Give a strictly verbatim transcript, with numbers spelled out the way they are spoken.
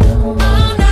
Oh, no.